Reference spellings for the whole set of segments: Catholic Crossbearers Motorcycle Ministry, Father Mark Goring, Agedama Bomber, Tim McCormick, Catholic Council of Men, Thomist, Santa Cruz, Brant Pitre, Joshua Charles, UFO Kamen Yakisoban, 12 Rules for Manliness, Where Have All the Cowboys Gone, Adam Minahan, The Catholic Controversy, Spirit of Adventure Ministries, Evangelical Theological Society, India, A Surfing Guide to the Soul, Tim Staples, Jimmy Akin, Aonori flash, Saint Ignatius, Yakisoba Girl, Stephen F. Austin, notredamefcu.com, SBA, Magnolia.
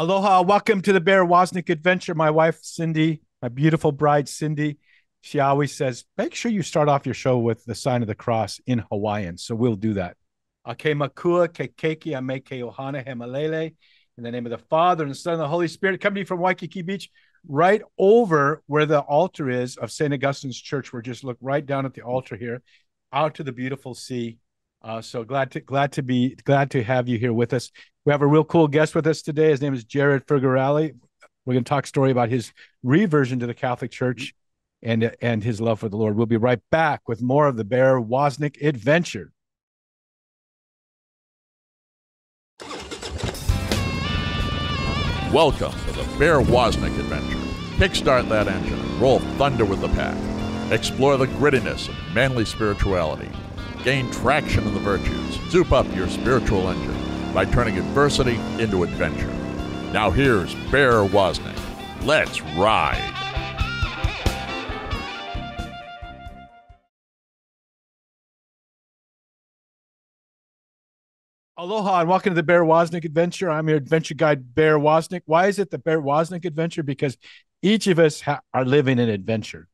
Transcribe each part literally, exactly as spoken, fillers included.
Aloha. Welcome to the Bear Woznick Adventure. My wife, Cindy, my beautiful bride, Cindy, she always says, make sure you start off your show with the sign of the cross in Hawaiian. So we'll do that. Ake makua, ke keiki, ame ke ohana he malele. In the name of the Father and the Son and the Holy Spirit. Coming from Waikiki Beach, right over where the altar is of Saint Augustine's Church. We're just look right down at the altar here, out to the beautiful sea. Uh, so glad to glad to be glad to have you here with us. We have a real cool guest with us today. His name is Gerard Figurelli. We're going to talk a story about his reversion to the Catholic Church and and his love for the Lord. We'll be right back with more of the Bear Woznick Adventure. Welcome to the Bear Woznick Adventure. Kickstart that engine and roll thunder with the pack. Explore the grittiness of manly spirituality. Gain traction in the virtues. Soup up your spiritual engine by turning adversity into adventure. Now here's Bear Woznick. Let's ride. Aloha and welcome to the Bear Woznick Adventure. I'm your adventure guide, Bear Woznick. Why is it the Bear Woznick Adventure? Because each of us ha- are living an adventure.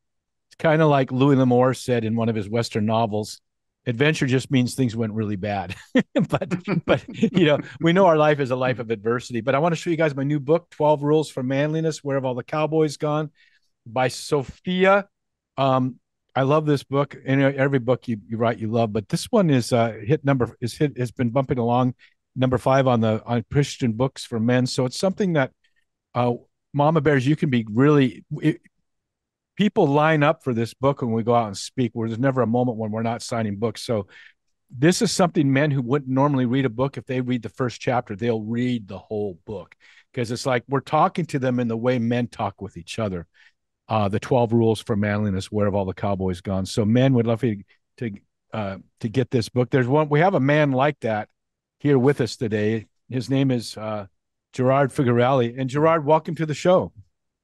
It's kind of like Louis L'Amour said in one of his Western novels, adventure just means things went really bad. but, but you know, we know our life is a life of adversity. But I want to show you guys my new book, twelve Rules for Manliness, Where Have All the Cowboys Gone, by Sophia. Um, I love this book, and every book you, you write you love, but this one is uh, hit number is hit has been bumping along number five on the on Christian books for men. So it's something that uh, Mama Bears, you can be really it, people line up for this book when we go out and speak. Where there's never a moment when we're not signing books. So this is something men who wouldn't normally read a book, if they read the first chapter, they'll read the whole book, because it's like we're talking to them in the way men talk with each other. Uh, the twelve Rules for Manliness, Where Have All the Cowboys Gone? So men would love you to to, uh, to get this book. There's one. We have a man like that here with us today. His name is uh, Gerard Figurelli. And Gerard, welcome to the show.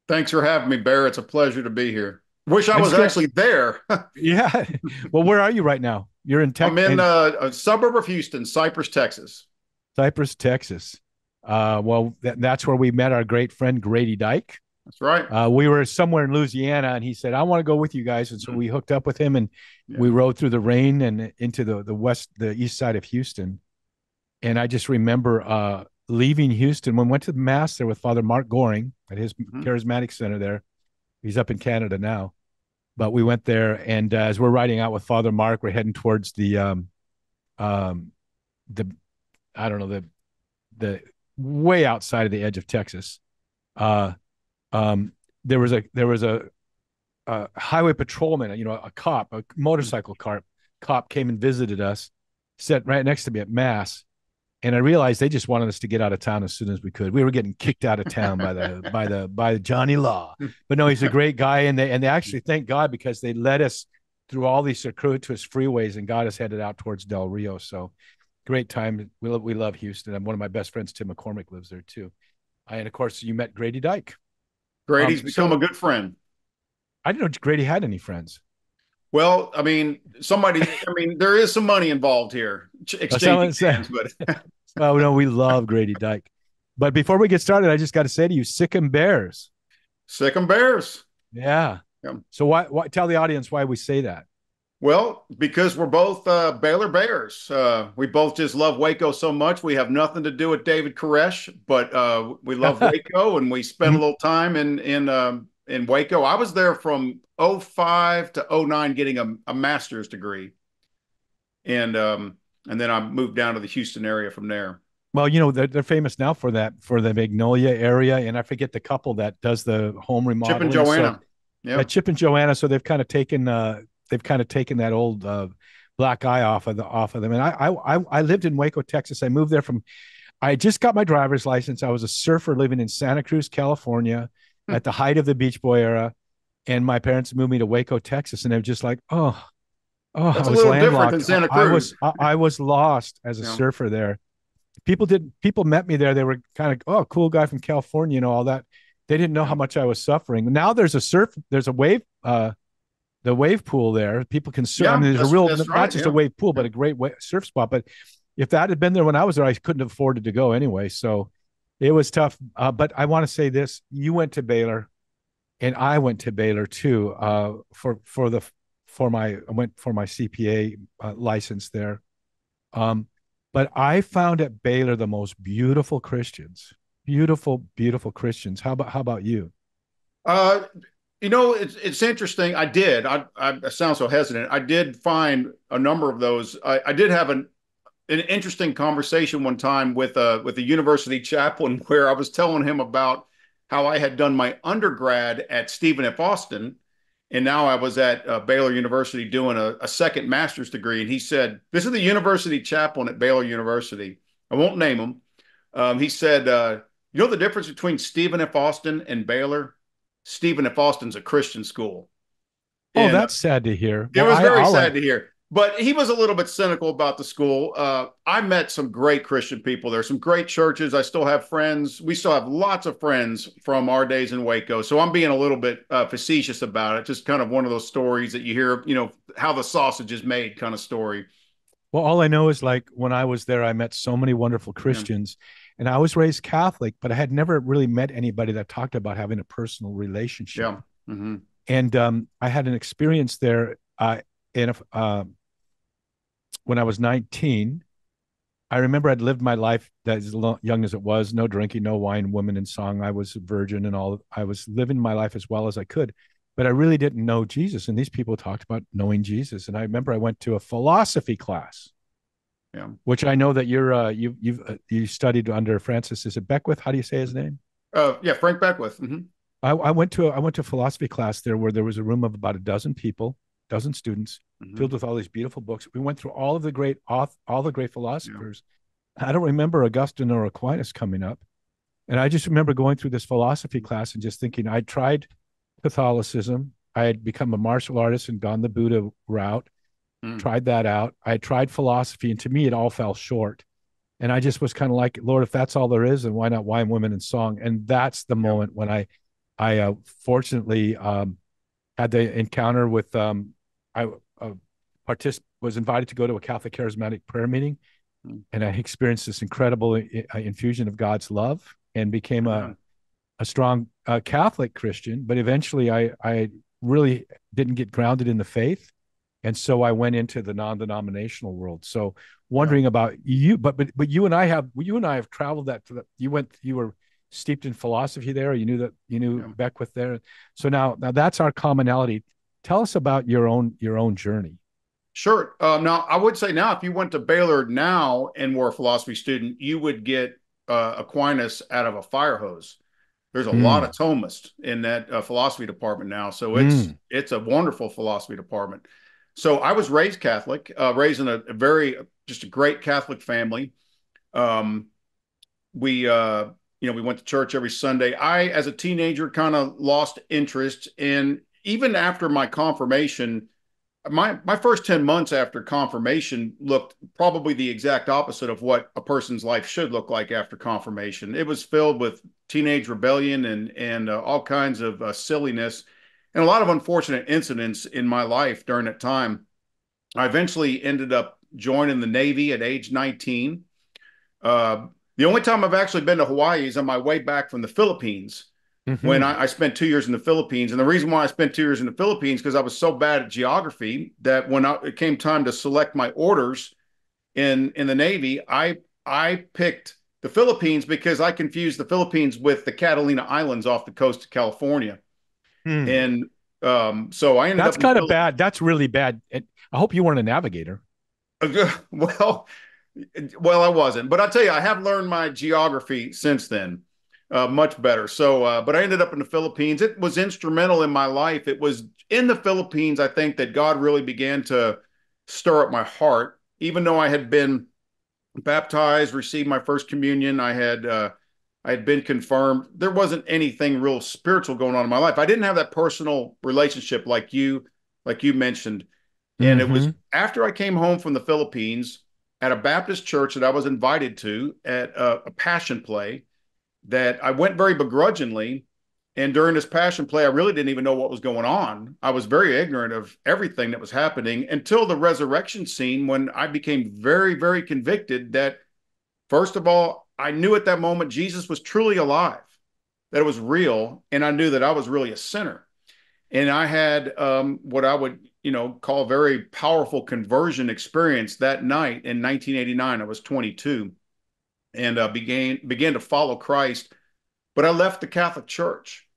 Thanks for having me, Bear. It's a pleasure to be here. Wish I was actually there. Yeah. Well, where are you right now? You're in Texas. I'm in, in uh, a suburb of Houston, Cypress, Texas. Cypress, Texas. Uh, well, th- that's where we met our great friend, Grady Dyke. That's right. Uh, we were somewhere in Louisiana, and he said, I want to go with you guys. And so we hooked up with him, and yeah. we rode through the rain and into the, the west, the east side of Houston. And I just remember uh, leaving Houston when we went to the Mass there with Father Mark Goring at his mm-hmm. charismatic center there. He's up in Canada now. But we went there, and uh, as we're riding out with Father Mark, we're heading towards the, um, um, the I don't know, the the way outside of the edge of Texas. Uh Um, there was a there was a, a highway patrolman, you know, a cop, a motorcycle cop, cop came and visited us, sat right next to me at Mass, and I realized they just wanted us to get out of town as soon as we could. We were getting kicked out of town by the by the by Johnny Law, but no, he's a great guy, and they and they actually thank God because they led us through all these circuitous freeways and got us headed out towards Del Rio. So great time. We love, we love Houston. I'm one of my best friends, Tim McCormick, lives there too, and of course you met Grady Dyke. Grady's um, become so, a good friend. I didn't know Grady had any friends. Well, I mean, somebody, I mean, there is some money involved here. Ch- exchanging hands, but. Oh, no, we love Grady Dyke. But before we get started, I just got to say to you, sick 'em bears. Sick 'em bears. Yeah. yeah. So why, why, tell the audience why we say that. Well, because we're both uh, Baylor Bears. Uh, we both just love Waco so much. We have nothing to do with David Koresh, but uh, we love Waco, and we spent a little time in in um, in Waco. I was there from oh five to oh nine getting a, a master's degree, and um, and then I moved down to the Houston area from there. Well, you know, they're, they're famous now for that, for the Magnolia area, and I forget the couple that does the home remodeling. Chip and Joanna. So, yeah, uh, Chip and Joanna, so they've kind of taken... Uh, They've kind of taken that old uh, black eye off of the off of them. And I, I I lived in Waco, Texas. I moved there from. I just got my driver's license. I was a surfer living in Santa Cruz, California, hmm. at the height of the Beach Boy era, and my parents moved me to Waco, Texas. And they were just like, oh, oh, that's I was landlocked. Than Santa Cruz. I, I was I, I was lost as a yeah. surfer there. People did people met me there. They were kind of oh, cool guy from California, you know, all that. They didn't know how much I was suffering. Now there's a surf. There's a wave. Uh, The wave pool there, people can surf. Yeah, I mean, there's a real, not right, just yeah. a wave pool, but a great wave, surf spot. But if that had been there when I was there, I couldn't have afforded to go anyway. So It was tough. Uh, but I want to say this. You went to Baylor and I went to Baylor too, uh, for, for the, for my, I went for my C P A uh, license there. Um, but I found at Baylor the most beautiful Christians, beautiful, beautiful Christians. How about, how about you? Uh, you know, it's, it's interesting. I did, I, I, I sound so hesitant. I did find a number of those. I, I did have an, an interesting conversation one time with a, with a university chaplain where I was telling him about how I had done my undergrad at Stephen F. Austin. And now I was at uh, Baylor University doing a, a second master's degree. And he said, this is the university chaplain at Baylor University. I won't name him. Um, he said, uh, you know the difference between Stephen F. Austin and Baylor? Stephen F. Austin's a Christian school. Oh, and that's sad to hear. It well, was very I, sad to hear. But he was a little bit cynical about the school. Uh, I met some great Christian people. There are some great churches. I still have friends. We still have lots of friends from our days in Waco. So I'm being a little bit uh, facetious about it. Just kind of one of those stories that you hear, you know, how the sausage is made kind of story. Well, all I know is like when I was there, I met so many wonderful Christians. Yeah. And I was raised Catholic, but I had never really met anybody that talked about having a personal relationship. Yeah. Mm-hmm. And um, I had an experience there. Uh, and if, uh, when I was nineteen, I remember I'd lived my life that as young as it was, no drinking, no wine, woman in song. I was a virgin and all. I was living my life as well as I could, but I really didn't know Jesus. And these people talked about knowing Jesus. And I remember I went to a philosophy class, yeah. which I know that you're, uh, you, you've, uh, you studied under Francis. Is it Beckwith? How do you say his name? Uh, yeah, Frank Beckwith. Mm-hmm. I, I went to, a, I went to a philosophy class there where there was a room of about a dozen people, dozen students. Mm-hmm. Filled with all these beautiful books. We went through all of the great all the great philosophers. Yeah. I don't remember Augustine or Aquinas coming up. And I just remember going through this philosophy class and just thinking, I tried Catholicism. I had become a martial artist and gone the Buddha route, mm. tried that out. I tried philosophy, and to me, it all fell short. And I just was kind of like, Lord, if that's all there is, then why not wine, women, and song? And that's the yeah. moment when I, I uh, fortunately um, had the encounter with, um, I Uh, particip- was invited to go to a Catholic charismatic prayer meeting, and I experienced this incredible I- infusion of God's love and became a, a strong uh, Catholic Christian. But eventually I, I really didn't get grounded in the faith. And so I went into the non-denominational world. So wondering yeah. about you, but, but, but you and I have, you and I have traveled that to the, you went, you were steeped in philosophy there. Or you knew that you knew yeah. Beckwith there. So now, now that's our commonality. Tell us about your own your own journey. Sure. Um, now, I would say now, if you went to Baylor now and were a philosophy student, you would get uh, Aquinas out of a fire hose. There's a mm. lot of Thomists in that uh, philosophy department now, so it's mm. it's a wonderful philosophy department. So I was raised Catholic, uh, raised in a, a very just a great Catholic family. Um, we. Uh, you know, we went to church every Sunday. I, as a teenager, kind of lost interest in. Even after my confirmation, my my first ten months after confirmation looked probably the exact opposite of what a person's life should look like after confirmation. It was filled with teenage rebellion and, and uh, all kinds of uh, silliness and a lot of unfortunate incidents in my life during that time. I eventually ended up joining the Navy at age nineteen. Uh, the only time I've actually been to Hawaii is on my way back from the Philippines. Mm-hmm. When I, I spent two years in the Philippines. And the reason why I spent two years in the Philippines, because I was so bad at geography that when I, it came time to select my orders in, in the Navy, I, I picked the Philippines because I confused the Philippines with the Catalina Islands off the coast of California. Mm. And um, so I ended That's up- That's kind of bad. That's really bad. It, I hope you weren't a navigator. well, well, I wasn't. But I'll tell you, I have learned my geography since then. Uh, much better. So, uh, but I ended up in the Philippines. It was instrumental in my life. It was in the Philippines, I think, that God really began to stir up my heart. Even though I had been baptized, received my first communion, I had uh, I had been confirmed. There wasn't anything real spiritual going on in my life. I didn't have that personal relationship like you, like you mentioned. And mm-hmm. it was after I came home from the Philippines at a Baptist church that I was invited to at a, a passion play. That I went very begrudgingly, and during this passion play, I really didn't even know what was going on. I was very ignorant of everything that was happening until the resurrection scene when I became very, very convicted that First of all, I knew at that moment Jesus was truly alive, that it was real, and I knew that I was really a sinner. And I had um, what I would, you know, call a very powerful conversion experience that night in nineteen eighty-nine. I was twenty-two and uh, began began to follow Christ. But I left the Catholic Church.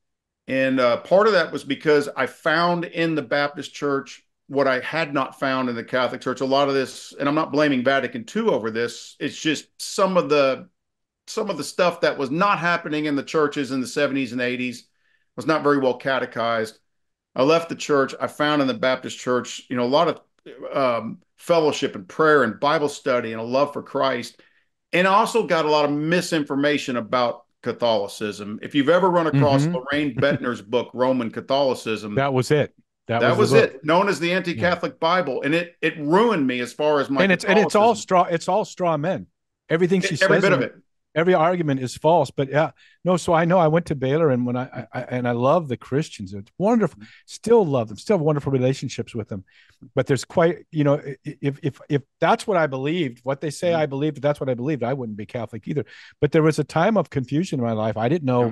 And uh, part of that was because I found in the Baptist Church what I had not found in the Catholic Church. A lot of this, and I'm not blaming Vatican Two over this, it's just some of the some of the stuff that was not happening in the churches in the seventies and eighties was not very well catechized. I left the church. I found in the Baptist Church, you know, a lot of um, fellowship and prayer and Bible study and a love for Christ. And I also got a lot of misinformation about Catholicism. If you've ever run across mm-hmm. Lorraine Bettner's book, Roman Catholicism, that was it. That, that was, was it, known as the anti-Catholic yeah. Bible, and it it ruined me as far as my and it's and it's all straw it's all straw men. Everything she it, says, every bit of it, every argument is false. But yeah, no. So I know I went to Baylor, and when I, I and I love the Christians, it's wonderful. Still love them. Still have wonderful relationships with them. But there's quite you know if if if that's what I believed, what they say yeah. I believed, if that's what I believed, I wouldn't be Catholic either. But there was a time of confusion in my life. I didn't know. Yeah.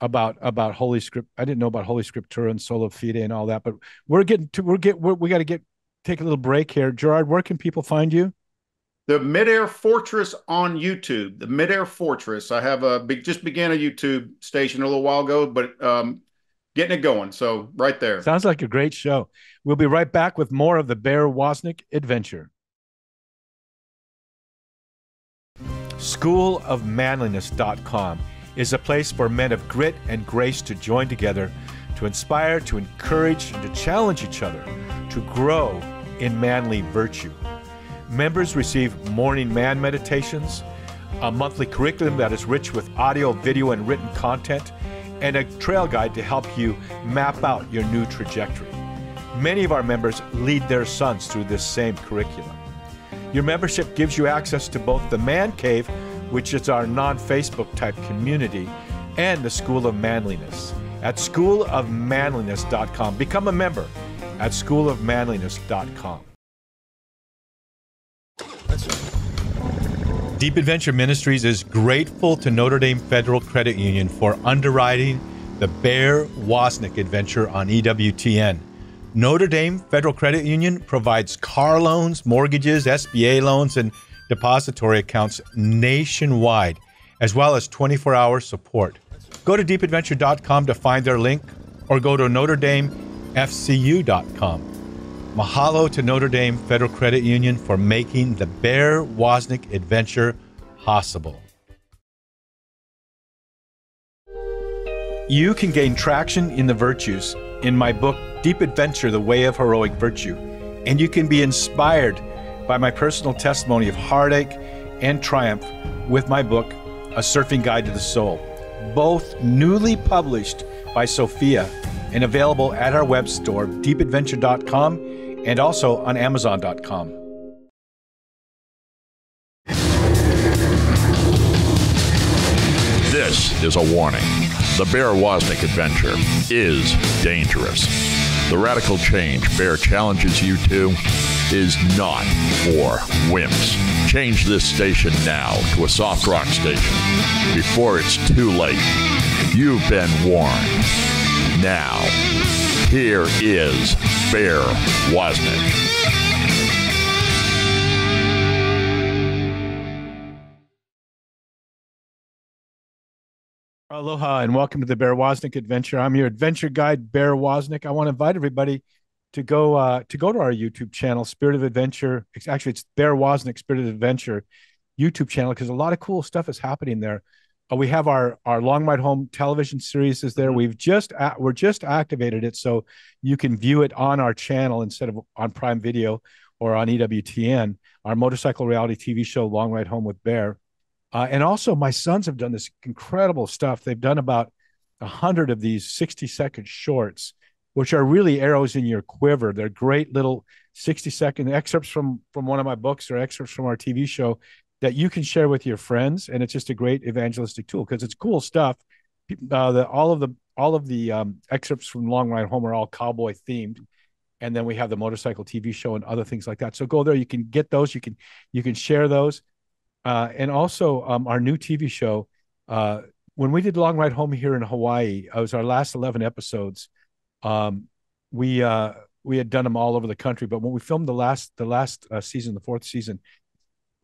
about about Holy Script. I didn't know about Holy Scriptura and Sola Fide and all that, but we're getting to we're get we're, we got to get take a little break here. Gerard, where can people find you? The Midair Fortress on YouTube. The Midair Fortress. I have a be, just began a YouTube station a little while ago, but um getting it going. So right there. Sounds like a great show. We'll be right back with more of the Bear Woznick Adventure. school of manliness dot com is a place for men of grit and grace to join together, to inspire, to encourage, and to challenge each other, to grow in manly virtue. Members receive morning man meditations, a monthly curriculum that is rich with audio, video, and written content, and a trail guide to help you map out your new trajectory. Many of our members lead their sons through this same curriculum. Your membership gives you access to both the Man Cave, which is our non-Facebook type community, and the School of Manliness at school of manliness dot com. Become a member at school of manliness dot com. Deep Adventure Ministries is grateful to Notre Dame Federal Credit Union for underwriting the Bear Woznick Adventure on E W T N. Notre Dame Federal Credit Union provides car loans, mortgages, S B A loans, and depository accounts nationwide, as well as twenty-four hour support. Go to deep adventure dot com to find their link, or go to notre dame f c u dot com. Mahalo to Notre Dame Federal Credit Union for making the Bear Woznick Adventure possible. You can gain traction in the virtues in my book, Deep Adventure, The Way of Heroic Virtue, and you can be inspired by my personal testimony of heartache and triumph with my book, A Surfing Guide to the Soul, both newly published by Sophia and available at our web store, deep adventure dot com, and also on amazon dot com. This is a warning. The Bear Woznick Adventure is dangerous. The radical change Bear challenges you to is not for wimps. Change this station now to a soft rock station before it's too late. You've been warned. Now, here is Bear Woznick. Aloha and welcome to the Bear Woznick Adventure. I'm your adventure guide, Bear Woznick. I want to invite everybody to go uh, to go to our YouTube channel, Spirit of Adventure. It's actually, it's Bear Woznick Spirit of Adventure YouTube channel, because a lot of cool stuff is happening there. Uh, we have our our Long Ride Home television series is there. We've just at, we're just activated it, so you can view it on our channel instead of on Prime Video or on E W T N. Our motorcycle reality T V show, Long Ride Home with Bear, uh, and also my sons have done this incredible stuff. They've done about a hundred of these sixty second shorts, which are really arrows in your quiver. They're great little sixty second excerpts from, from one of my books or excerpts from our T V show that you can share with your friends. And it's just a great evangelistic tool because it's cool stuff. Uh, the, all of the, all of the um, excerpts from Long Ride Home are all cowboy themed. And then we have the motorcycle T V show and other things like that. So go there. You can get those. You can, you can share those. Uh, and also um, our new T V show, uh, when we did Long Ride Home here in Hawaii, it was our last eleven episodes. Um, we uh, we had done them all over the country, but when we filmed the last the last uh, season, the fourth season,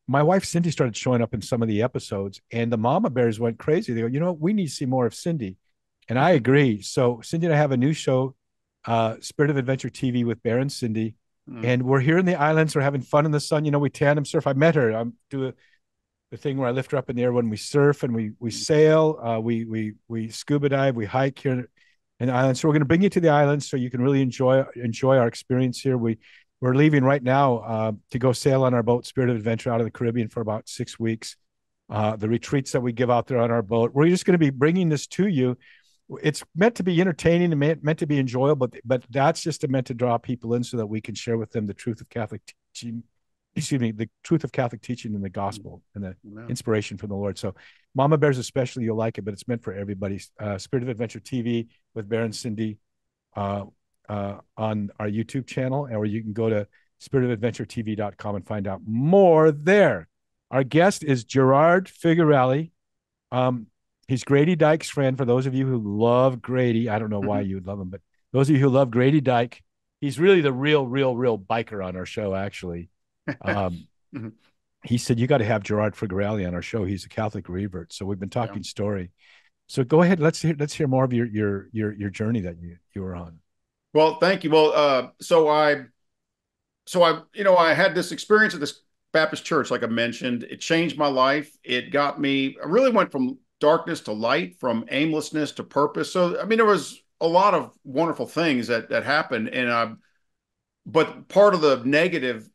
my wife Cindy started showing up in some of the episodes, and the mama bears went crazy. They go, you know, we need to see more of Cindy, and I agree. So Cindy and I have a new show, uh, Spirit of Adventure T V with Bear and Cindy, mm. and we're here in the islands. We're having fun in the sun. You know, we tandem surf. I met her. I'm doing the thing where I lift her up in the air when we surf, and we we sail, uh, we we we scuba dive, we hike here in the island. So we're going to bring you to the island so you can really enjoy enjoy our experience here. We we're leaving right now uh, to go sail on our boat, Spirit of Adventure, out of the Caribbean for about six weeks. Uh, the retreats that we give out there on our boat, we're just going to be bringing this to you. It's meant to be entertaining and meant, meant to be enjoyable, but but that's just meant to draw people in so that we can share with them the truth of Catholic teaching. Excuse me, the truth of Catholic teaching and the gospel and the Amen. Inspiration from the Lord. So Mama Bears especially, you'll like it, but it's meant for everybody. Uh, Spirit of Adventure T V with Bear and Cindy uh, uh, on our YouTube channel, or you can go to spirit of adventure t v dot com and find out more there. Our guest is Gerard Figurelli. Um, he's Grady Dyke's friend. For those of you who love Grady, I don't know mm-hmm. why you'd love him, but those of you who love Grady Dyke, he's really the real, real, real biker on our show, actually. um, mm-hmm. He said, you got to have Gerard Figurelli on our show. He's a Catholic revert. So we've been talking yeah. story. So go ahead. Let's hear, let's hear more of your, your, your, your journey that you, you were on. Well, thank you. Well, uh, so I, so I, you know, I had this experience at this Baptist church, like I mentioned, it changed my life. It got me, I really went from darkness to light, from aimlessness to purpose. So, I mean, there was a lot of wonderful things that, that happened. And, I, but part of the negative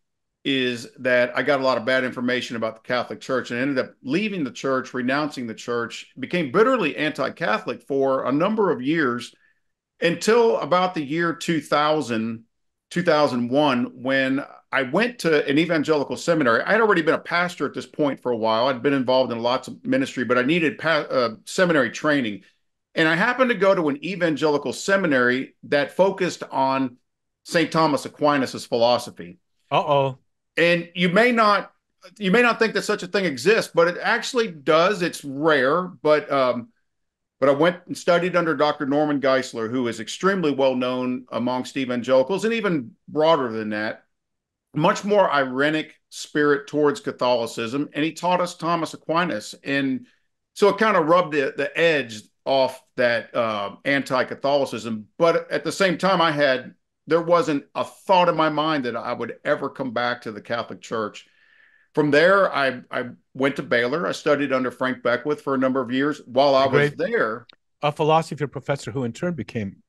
is that I got a lot of bad information about the Catholic Church and ended up leaving the church, renouncing the church, became bitterly anti-Catholic for a number of years until about the year two thousand, two thousand one, when I went to an evangelical seminary. I had already been a pastor at this point for a while. I'd been involved in lots of ministry, but I needed pa- uh, seminary training. And I happened to go to an evangelical seminary that focused on Saint Thomas Aquinas's philosophy. Uh-oh. And you may not, you may not think that such a thing exists, but it actually does. It's rare, but um, but I went and studied under Doctor Norman Geisler, who is extremely well known amongst evangelicals and even broader than that. Much more irenic spirit towards Catholicism, and he taught us Thomas Aquinas, and so it kind of rubbed the, the edge off that uh, anti-Catholicism. But at the same time, I had. There wasn't a thought in my mind that I would ever come back to the Catholic Church. From there, I, I went to Baylor. I studied under Frank Beckwith for a number of years. While I was there, a philosophy professor who in turn became,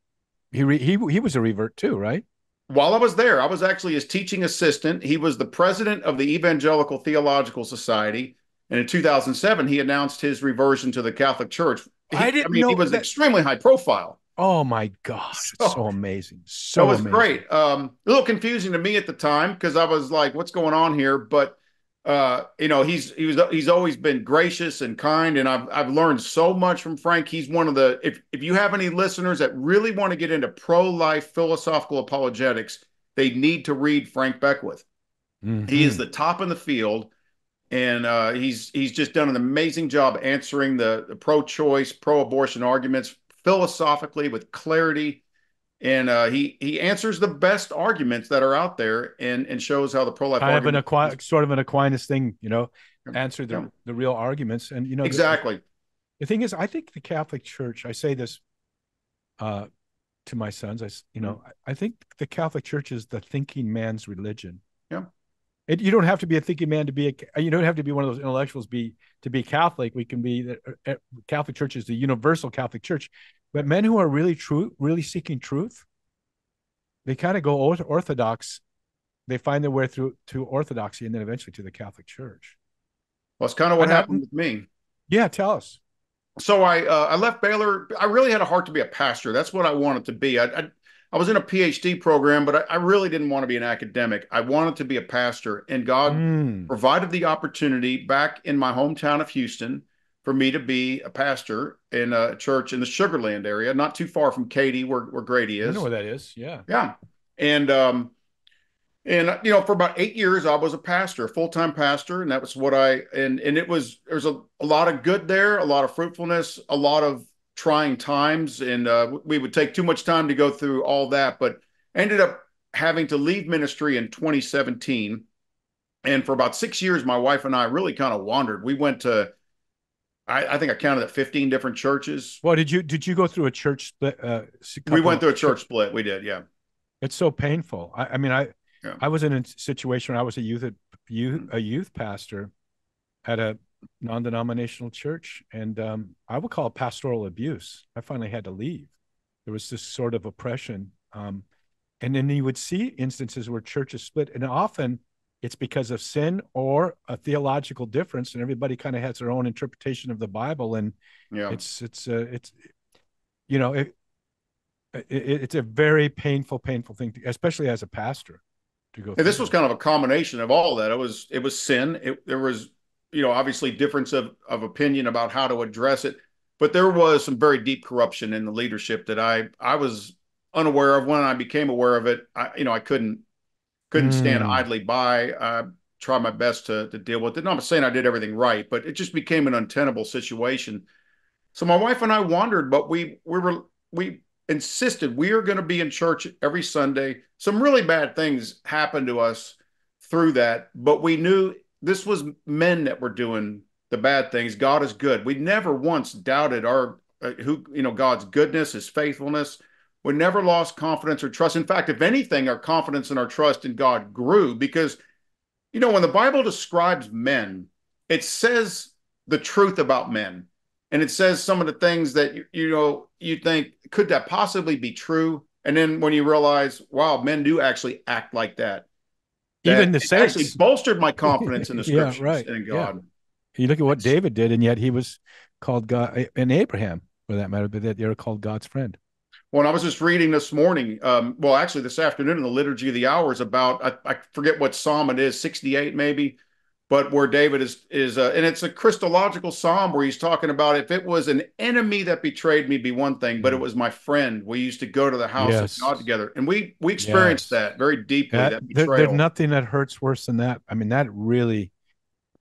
he re, he he was a revert too, right? While I was there, I was actually his teaching assistant. He was the president of the Evangelical Theological Society. And in two thousand seven, he announced his reversion to the Catholic Church. He, I didn't I mean, know he was that... extremely high profile. Oh my gosh, it's so, so amazing. So it was amazing. Great. Um, a little confusing to me at the time because I was like, what's going on here? But uh, you know, he's he was he's always been gracious and kind, and I've I've learned so much from Frank. He's one of the if if you have any listeners that really want to get into pro-life philosophical apologetics, they need to read Frank Beckwith. Mm-hmm. He is the top in the field, and uh, he's he's just done an amazing job answering the, the pro-choice, pro-abortion arguments philosophically with clarity, and uh, he he answers the best arguments that are out there, and and shows how the pro-life I have an Aqu- sort of an Aquinas thing, you know, answer the yeah. the real arguments, and you know exactly. The, the thing is, I think the Catholic Church. I say this uh, to my sons. I you know mm-hmm. I, I think the Catholic Church is the thinking man's religion. Yeah, it, you don't have to be a thinking man to be a. You don't have to be one of those intellectuals be to be Catholic. We can be the uh, Catholic Church is the universal Catholic Church. But men who are really true, really seeking truth, they kind of go orthodox. They find their way through to orthodoxy and then eventually to the Catholic Church. Well, it's kind of what happened with me. Yeah, tell us. So I uh, I left Baylor. I really had a heart to be a pastor. That's what I wanted to be. I I, I was in a PhD program, but I, I really didn't want to be an academic. I wanted to be a pastor, and God mm. provided the opportunity back in my hometown of Houston for me to be a pastor in a church in the Sugar Land area, not too far from Katy, where, where Grady is. I know where that is. Yeah. Yeah. And, um, And, you know, for about eight years, I was a pastor, a full-time pastor. And that was what I, and, and it was, there was a, a lot of good there, a lot of fruitfulness, a lot of trying times. And uh, we would take too much time to go through all that, but ended up having to leave ministry in twenty seventeen. And for about six years, my wife and I really kind of wandered. We went to, I, I think I counted at fifteen different churches. Well, did you, did you go through a church split? Uh, we went through a church split. We did. Yeah. It's so painful. I, I mean, I, Yeah. I was in a situation where I was a youth, youth a youth pastor at a non-denominational church, and um, I would call it pastoral abuse. I finally had to leave. There was this sort of oppression. Um, and then you would see instances where churches split, and often it's because of sin or a theological difference, and everybody kind of has their own interpretation of the Bible. And yeah. it's, it's, uh, it's, you know, it, it, it's a very painful, painful thing, to, especially as a pastor. And this was kind of a combination of all that. It was it was sin. It, there was, you know, obviously difference of, of opinion about how to address it. But there was some very deep corruption in the leadership that I I was unaware of. When I became aware of it, I, you know, I couldn't couldn't mm. stand idly by. I tried my best to, to deal with it. And I'm not saying I did everything right, but it just became an untenable situation. So my wife and I wandered, but we we were we. insisted we are going to be in church every Sunday. Some really bad things happened to us through that, but we knew this was men that were doing the bad things. God is good. We never once doubted our uh, who you know God's goodness, his faithfulness. We never lost confidence or trust. In fact, if anything, our confidence and our trust in God grew, because you know when the Bible describes men, it says the truth about men. And it says some of the things that, you, you know, you think, could that possibly be true? And then when you realize, wow, men do actually act like that. that Even the saints. It actually bolstered my confidence in the scriptures yeah, right. and in God. Yeah. You look at what it's, David did, and yet he was called God, and Abraham, for that matter, but that they were called God's friend. Well, I was just reading this morning, um, well, actually this afternoon in the Liturgy of the Hours about, I, I forget what psalm it is, sixty-eight maybe. But where David is, is uh, and it's a Christological psalm where he's talking about, if it was an enemy that betrayed me, be one thing, but it was my friend. We used to go to the house yes. of God together. And we we experienced yes. that very deeply, that, that betrayal. There, there's nothing that hurts worse than that. I mean, that really,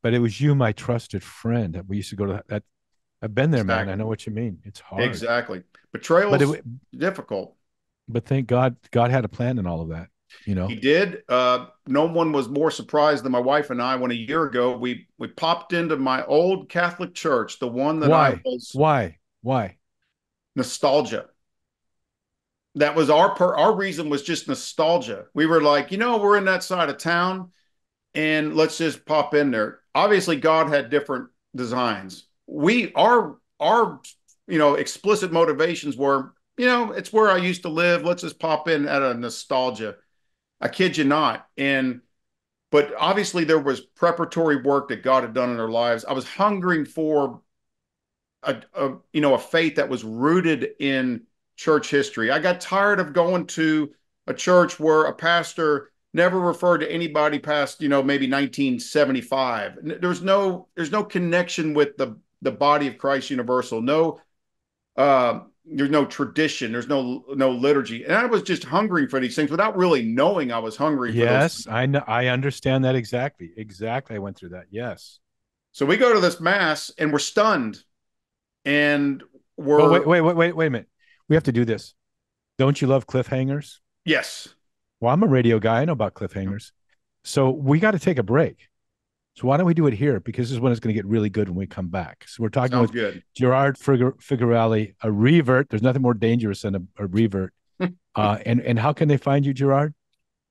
but it was you, my trusted friend, that we used to go to that. that I've been there, exactly. man. I know what you mean. It's hard. Exactly. Betrayal but is difficult. But thank God, God had a plan in all of that. You know, he did. Uh, no one was more surprised than my wife and I when a year ago we we popped into my old Catholic church, the one that Why? I was. Why? Why? Nostalgia. That was our per our reason was just nostalgia. We were like, you know, we're in that side of town, and let's just pop in there. Obviously, God had different designs. We our our you know explicit motivations were, you know, it's where I used to live. Let's just pop in out of nostalgia. I kid you not. And, but obviously there was preparatory work that God had done in their lives. I was hungering for a, a, you know, a faith that was rooted in church history. I got tired of going to a church where a pastor never referred to anybody past, you know, maybe nineteen seventy-five. There's no, there's no connection with the, the body of Christ universal. No, uh, there's no tradition. There's no no liturgy, and I was just hungering for these things without really knowing I was hungry. For yes, those I know. I understand that exactly. Exactly, I went through that. Yes. So we go to this mass and we're stunned, and we're oh, wait, wait, wait, wait, wait a minute. We have to do this. Don't you love cliffhangers? Yes. Well, I'm a radio guy. I know about cliffhangers. So we got to take a break. So why don't we do it here? Because this is when it's going to get really good when we come back. So we're talking Sounds with good. Gerard Figurelli, a revert. There's nothing more dangerous than a, a revert. uh, and, and how can they find you, Gerard?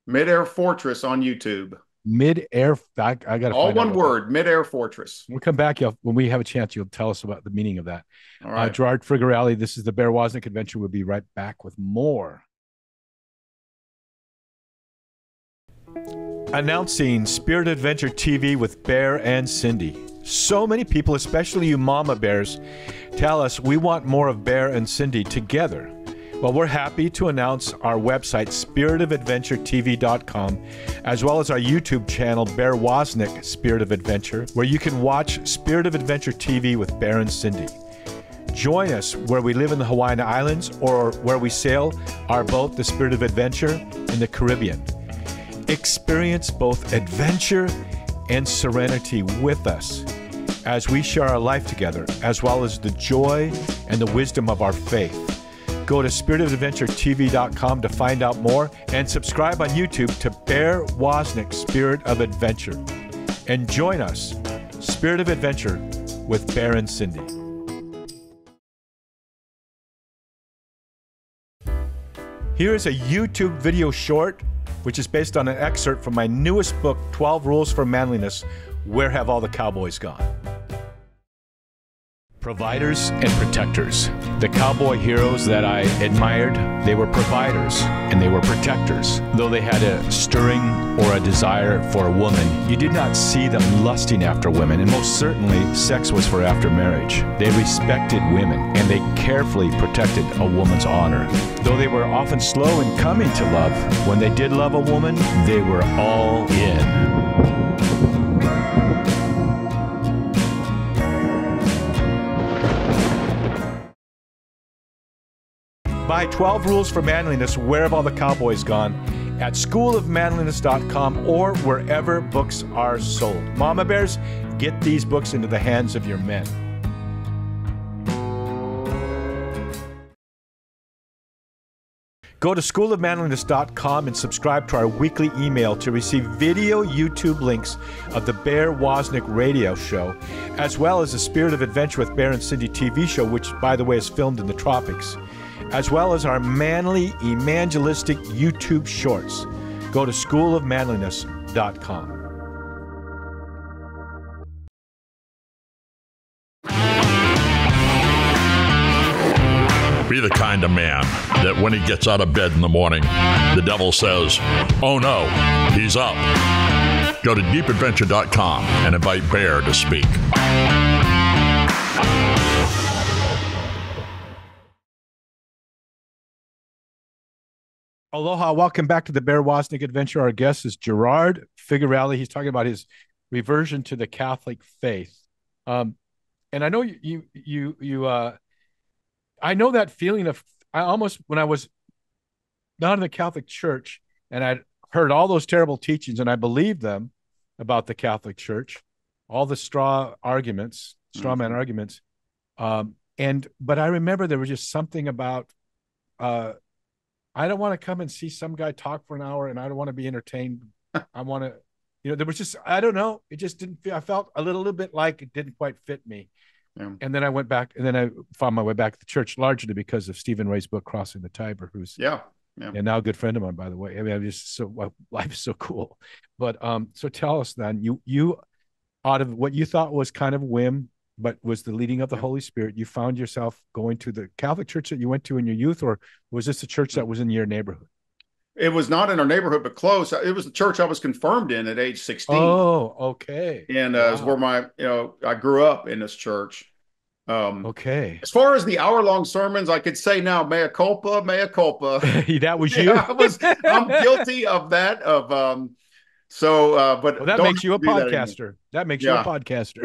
Midair Fortress on YouTube. Midair, I, I got to All find one word, Midair Fortress. We'll come back. You'll, when we have a chance, you'll tell us about the meaning of that. All right. Uh, Gerard Figurelli, this is the Bear Woznick Adventure. We'll be right back with more. Announcing Spirit Adventure T V with Bear and Cindy. So many people, especially you mama bears, tell us we want more of Bear and Cindy together. Well, we're happy to announce our website, spirit of adventure T V dot com, as well as our YouTube channel, Bear Woznick Spirit of Adventure, where you can watch Spirit of Adventure T V with Bear and Cindy. Join us where we live in the Hawaiian Islands or where we sail our boat, the Spirit of Adventure, in the Caribbean. Experience both adventure and serenity with us as we share our life together, as well as the joy and the wisdom of our faith. Go to spirit of adventure T V dot com to find out more, and subscribe on YouTube to Bear Woznick, Spirit of Adventure. And join us, Spirit of Adventure, with Bear and Cindy. Here is a YouTube video short, which is based on an excerpt from my newest book, twelve Rules for Manliness, Where Have All the Cowboys Gone? Providers and protectors. The cowboy heroes that I admired, they were providers and they were protectors. Though they had a stirring or a desire for a woman, you did not see them lusting after women, and most certainly sex was for after marriage. They respected women and they carefully protected a woman's honor. Though they were often slow in coming to love, when they did love a woman, they were all in. Buy twelve Rules for Manliness, Where Have All the Cowboys Gone? At school of manliness dot com or wherever books are sold. Mama Bears, get these books into the hands of your men. Go to school of manliness dot com and subscribe to our weekly email to receive video YouTube links of the Bear Woznick radio show, as well as the Spirit of Adventure with Bear and Cindy T V show, which, by the way, is filmed in the tropics, as well as our manly evangelistic YouTube shorts. Go to school of manliness dot com. Be the kind of man that when he gets out of bed in the morning, the devil says, oh no, he's up. Go to deep adventure dot com and invite Bear to speak. Aloha, welcome back to the Bear Woznick Adventure. Our guest is Gerard Figurelli. He's talking about his reversion to the Catholic faith. Um, and I know you, you, you, you uh, I know that feeling of, I almost, when I was not in the Catholic Church and I heard all those terrible teachings and I believed them about the Catholic Church, all the straw arguments, straw man mm-hmm. arguments. Um, and, but I remember there was just something about, uh, I don't want to come and see some guy talk for an hour and I don't want to be entertained. I want to, you know, there was just, I don't know. It just didn't feel, I felt a little, little bit like it didn't quite fit me. Yeah. And then I went back and then I found my way back to the church largely because of Stephen Ray's book, Crossing the Tiber, who's yeah, yeah. and now a good friend of mine, by the way. I mean, I'm just so, well, life is so cool. But um, so tell us then, you, you out of what you thought was kind of whim, but was the leading of the Holy Spirit, you found yourself going to the Catholic church that you went to in your youth, or was this the church that was in your neighborhood? It was not in our neighborhood, but close. It was the church I was confirmed in at age sixteen. Oh, okay. And uh, wow. It was where my, you know, I grew up in this church. Um, okay. As far as the hour-long sermons, I could say now, mea culpa, mea culpa. That was you? Yeah, I was, I'm guilty of that. Of um, So, uh, but well, that, don't makes you a podcaster. That, that makes yeah. you a podcaster.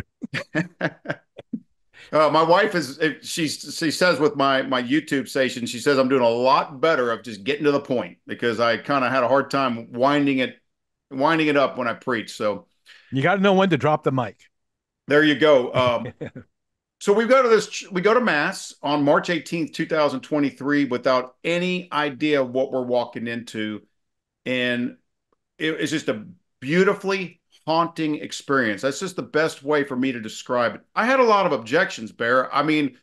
uh, my wife is, she, she says with my, my YouTube station, she says, I'm doing a lot better of just getting to the point, because I kind of had a hard time winding it, winding it up when I preach. So you got to know when to drop the mic. There you go. Um, so we go to this, we go to mass on March eighteenth, two thousand twenty-three, without any idea what we're walking into. And it, it's just a beautifully haunting experience. That's just the best way for me to describe it. I had a lot of objections, Bear. I mean,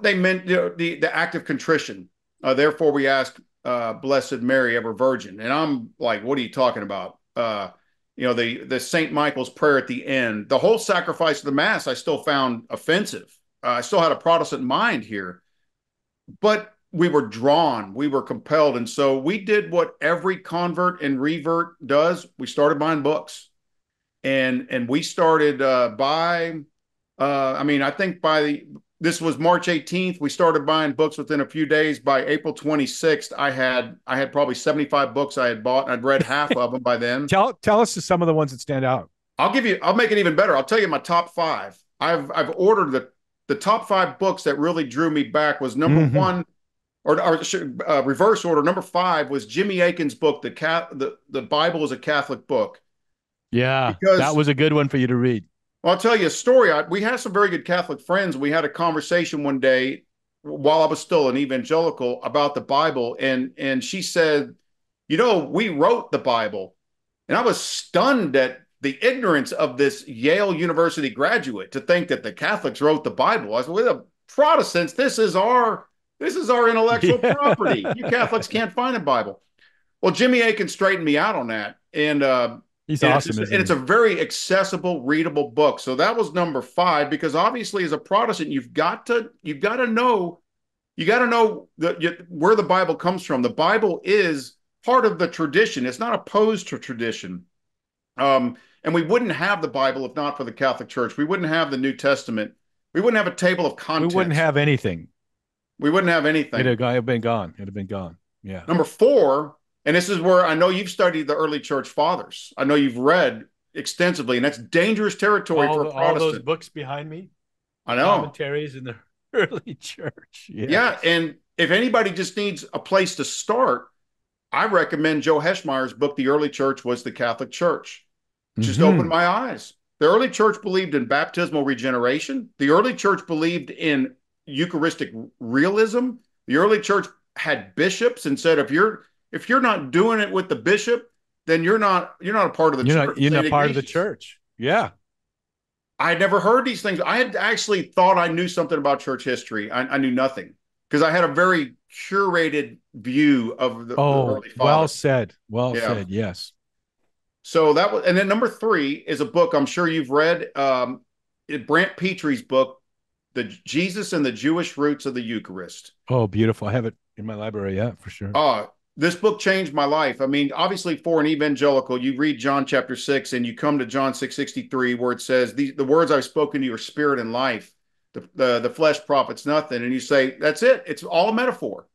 they meant, you know, the, the act of contrition. Uh, therefore, we ask, uh, Blessed Mary, ever virgin. And I'm like, what are you talking about? Uh, you know, the, the Saint Michael's prayer at the end, the whole sacrifice of the mass, I still found offensive. Uh, I still had a Protestant mind here, but we were drawn, we were compelled. And so we did what every convert and revert does. We started buying books. And and we started uh, by, uh, I mean, I think by the, this was March eighteenth. We started buying books within a few days. By April twenty-sixth, I had I had probably seventy-five books I had bought, and I'd read half of them by then. Tell tell us some of the ones that stand out. I'll give you. I'll make it even better. I'll tell you my top five. I've I've ordered the the top five books that really drew me back. Was number mm-hmm. one, or, or uh, reverse order. Number five was Jimmy Akin's book, The Ca- the, the Bible is a Catholic Book. Yeah, because, that was a good one for you to read. Well, I'll tell you a story. I, we had some very good Catholic friends. We had a conversation one day while I was still an evangelical about the Bible. And, and she said, you know, we wrote the Bible. And I was stunned at the ignorance of this Yale University graduate to think that the Catholics wrote the Bible. I said, with the Protestants, this is our this is our intellectual yeah. property. You Catholics can't find a Bible. Well, Jimmy Akin straightened me out on that. And uh, he's and awesome. It's, isn't and it's he? a very accessible, readable book. So that was number five, because obviously as a Protestant, you've got to you've got to know you got to know the, you, where the Bible comes from. The Bible is part of the tradition. It's not opposed to tradition. Um, and we wouldn't have the Bible if not for the Catholic Church. We wouldn't have the New Testament. We wouldn't have a table of contents. We wouldn't have anything. We wouldn't have anything. It'd have been gone. It'd have been gone. Yeah. Number four, and this is where I know you've studied the early church fathers. I know you've read extensively, and that's dangerous territory all for the, a Protestant. All those books behind me. I know. Commentaries in the early church. Yes. Yeah. And if anybody just needs a place to start, I recommend Joe Heschmeyer's book, The Early Church Was the Catholic Church. Just mm-hmm. opened my eyes. The early church believed in baptismal regeneration. The early church believed in Eucharistic realism. The early church had bishops and said, if you're if you're not doing it with the bishop, then you're not you're not a part of the you're church. Not, you're Saint not part Ignatius. Of the church. Yeah. I had never heard these things. I had actually thought I knew something about church history. I, I knew nothing, because I had a very curated view of the, oh, the early fathers. Well said. Well yeah. said. Yes. So that was, and then number three is a book I'm sure you've read, um, it, Brant Pitre's book, "The Jesus and the Jewish Roots of the Eucharist." Oh, beautiful! I have it in my library, yeah, for sure. Uh, this book changed my life. I mean, obviously, for an evangelical, you read John chapter six and you come to John six sixty three, where it says, "The, the words I've spoken to you are spirit and life. The, the the flesh profits nothing." And you say, "That's it. It's all a metaphor.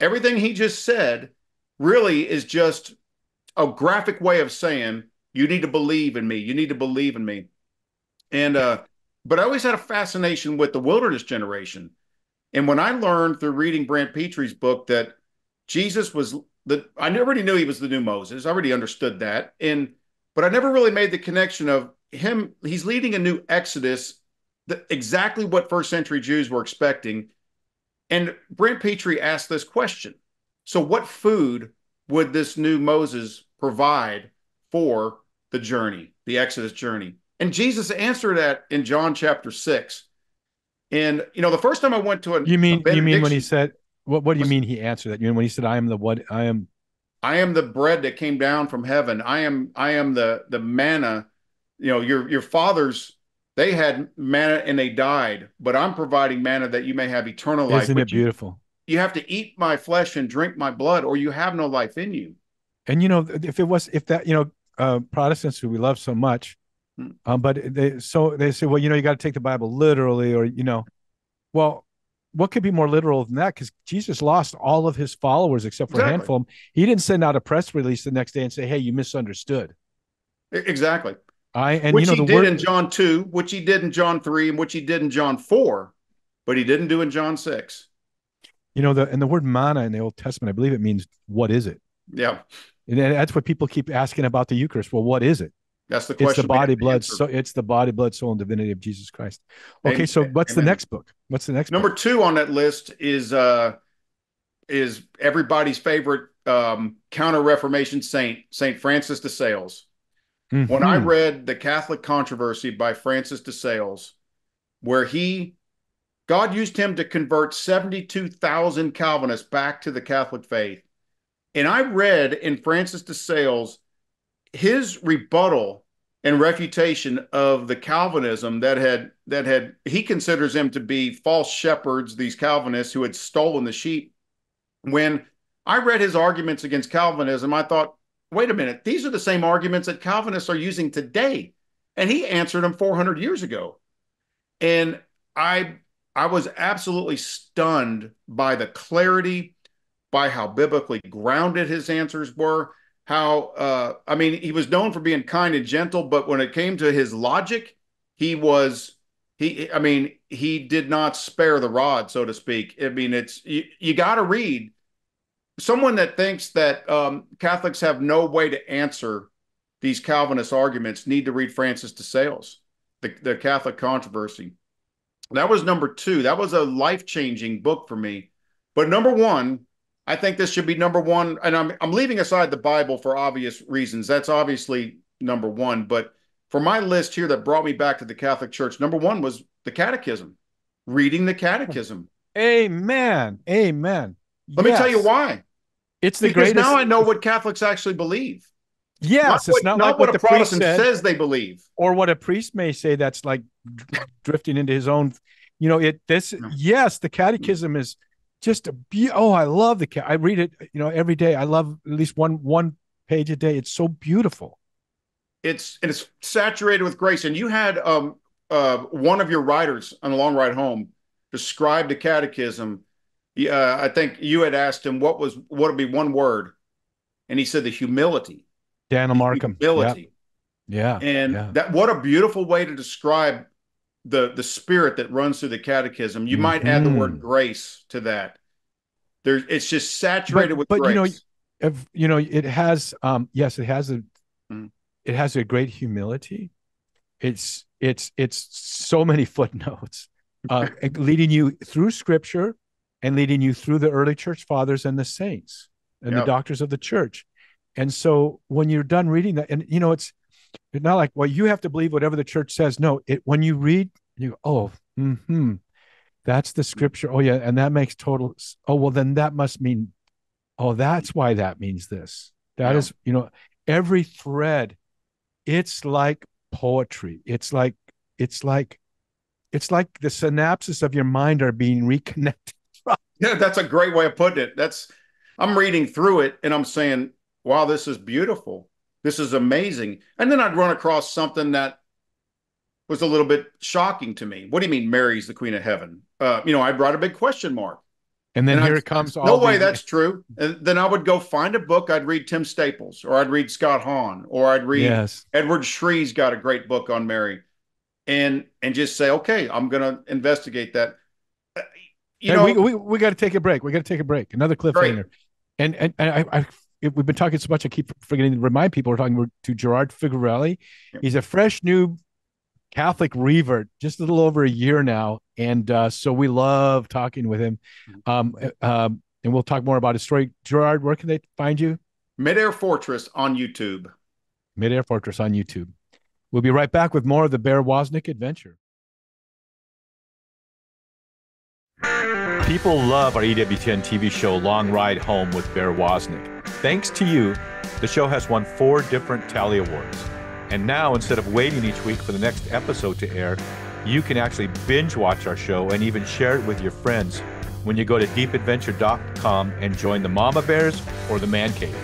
Everything he just said really is just." A graphic way of saying, you need to believe in me. You need to believe in me. And, uh, but I always had a fascination with the wilderness generation. And when I learned through reading Brant Pitre's book that Jesus was the, I already knew he was the new Moses. I already understood that. And, but I never really made the connection of him. He's leading a new Exodus, the, exactly what first century Jews were expecting. And Brant Pitre asked this question. So what food would this new Moses provide for the journey, the Exodus journey? And Jesus answered that in John chapter six. And, you know, the first time I went to a You mean a you mean when he said, what What do you mean he answered that? You mean when he said, I am the what? I am. I am the bread that came down from heaven. I am I am the the manna. You know, your your fathers, they had manna and they died, but I'm providing manna that you may have eternal life. Isn't it beautiful? You have to eat my flesh and drink my blood, or you have no life in you. And, you know, if it was, if that, you know, uh, Protestants who we love so much, um, but they, so they say, well, you know, you got to take the Bible literally, or, you know, well, what could be more literal than that? Because Jesus lost all of his followers, except for exactly. a handful. He didn't send out a press release the next day and say, hey, you misunderstood. Exactly. I, and which you know, he the did word, in John two, which he did in John three, and which he did in John four, but he didn't do in John six. You know, the and the word manna in the Old Testament, I believe it means, what is it? Yeah. And that's what people keep asking about the Eucharist. Well, what is it? That's the question. It's the body, blood, so it's the body, blood, soul, and divinity of Jesus Christ. Okay, Amen. So what's Amen. the next book? What's the next Number book? two on that list is uh, is everybody's favorite um, Counter-Reformation saint, Saint Francis de Sales. Mm-hmm. When I read The Catholic Controversy by Francis de Sales, where he... God used him to convert seventy-two thousand Calvinists back to the Catholic faith. And I read in Francis de Sales his rebuttal and refutation of the Calvinism that had, that had he considers them to be false shepherds, these Calvinists who had stolen the sheep. When I read his arguments against Calvinism, I thought, wait a minute, these are the same arguments that Calvinists are using today. And he answered them four hundred years ago. And I... I was absolutely stunned by the clarity, by how biblically grounded his answers were, how, uh, I mean, he was known for being kind and gentle, but when it came to his logic, he was He, I mean, he did not spare the rod, so to speak. I mean, it's you, you got to read. Someone that thinks that um, Catholics have no way to answer these Calvinist arguments need to read Francis de Sales, the, the Catholic Controversy. That was number two. That was a life-changing book for me. But number one, I think this should be number one. And I'm, I'm leaving aside the Bible for obvious reasons. That's obviously number one. But for my list here that brought me back to the Catholic Church, number one was the Catechism, reading the Catechism. Amen. Amen. Let yes. me tell you why. It's the because greatest. Now I know what Catholics actually believe. Yes, not what, it's not, not like what, what a Protestant said, says they believe, or what a priest may say. That's like drifting into his own. You know, it. This yes, the Catechism is just a be. Oh, I love the. I read it. You know, every day. I love at least one one page a day. It's so beautiful. It's and it's saturated with grace. And you had um uh one of your writers on the Long Ride Home describe the Catechism. Uh, I think you had asked him what was what would be one word, and he said the humility. Daniel Markham, humility. Yeah, yeah. and yeah. that what a beautiful way to describe the the spirit that runs through the Catechism. You mm-hmm. might add the word grace to that. There's it's just saturated but, with but grace. But you know, if, you know, it has um, yes, it has a mm. it has a great humility. It's it's it's so many footnotes uh, leading you through Scripture. And leading you through the early church fathers and the saints and yep. the doctors of the church. And so when you're done reading that, and you know, it's, it's not like, well, you have to believe whatever the church says. No, it, when you read, you go, oh, mm-hmm, that's the Scripture. Oh yeah. And that makes total, oh, well then that must mean, oh, that's why that means this. That yeah. is, you know, every thread, it's like poetry. It's like, it's like, it's like the synapses of your mind are being reconnected. Yeah, that's a great way of putting it. That's I'm reading through it and I'm saying, wow, this is beautiful. This is amazing. And then I'd run across something that was a little bit shocking to me. What do you mean Mary's the Queen of Heaven? Uh, you know, I brought a big question mark. And then and here I, it comes. All no way, that's true. And then I would go find a book. I'd read Tim Staples or I'd read Scott Hahn or I'd read yes. Edward Shree's got a great book on Mary and, and just say, okay, I'm going to investigate that. You know, we we, we got to take a break. We got to take a break. Another cliffhanger, right. and and, and I, I we've been talking so much. I keep forgetting to remind people we're talking to Gerard Figurelli. Yep. He's a fresh new Catholic revert, just a little over a year now, and uh, so we love talking with him. Um, um, and we'll talk more about his story. Gerard, where can they find you? Midair Fortress on YouTube. Midair Fortress on YouTube. We'll be right back with more of the Bear Woznick adventure. People love our E W T N T V show, Long Ride Home with Bear Woznick. Thanks to you, the show has won four different Tally Awards. And now, instead of waiting each week for the next episode to air, you can actually binge watch our show and even share it with your friends when you go to deep adventure dot com and join the Mama Bears or the Man Cave.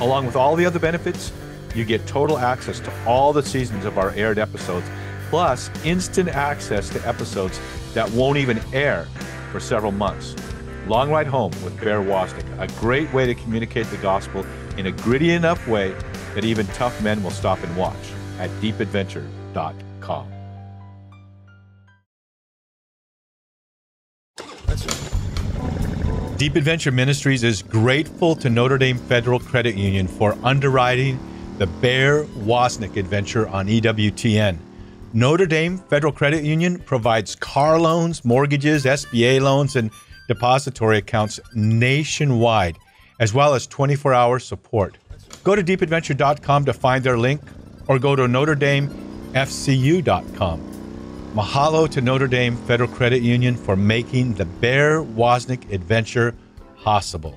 Along with all the other benefits, you get total access to all the seasons of our aired episodes, plus instant access to episodes that won't even air for several months. Long Ride Home with Bear Woznick, a great way to communicate the gospel in a gritty enough way that even tough men will stop and watch at deep adventure dot com. Deep Adventure Ministries is grateful to Notre Dame Federal Credit Union for underwriting the Bear Woznick adventure on E W T N. Notre Dame Federal Credit Union provides car loans, mortgages, S B A loans, and depository accounts nationwide, as well as twenty-four hour support. Go to deep adventure dot com to find their link, or go to notre dame f c u dot com. Mahalo to Notre Dame Federal Credit Union for making the Bear Woznick adventure possible.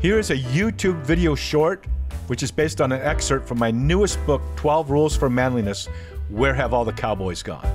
Here is a YouTube video short, which is based on an excerpt from my newest book, twelve Rules for Manliness, Where Have All the Cowboys Gone?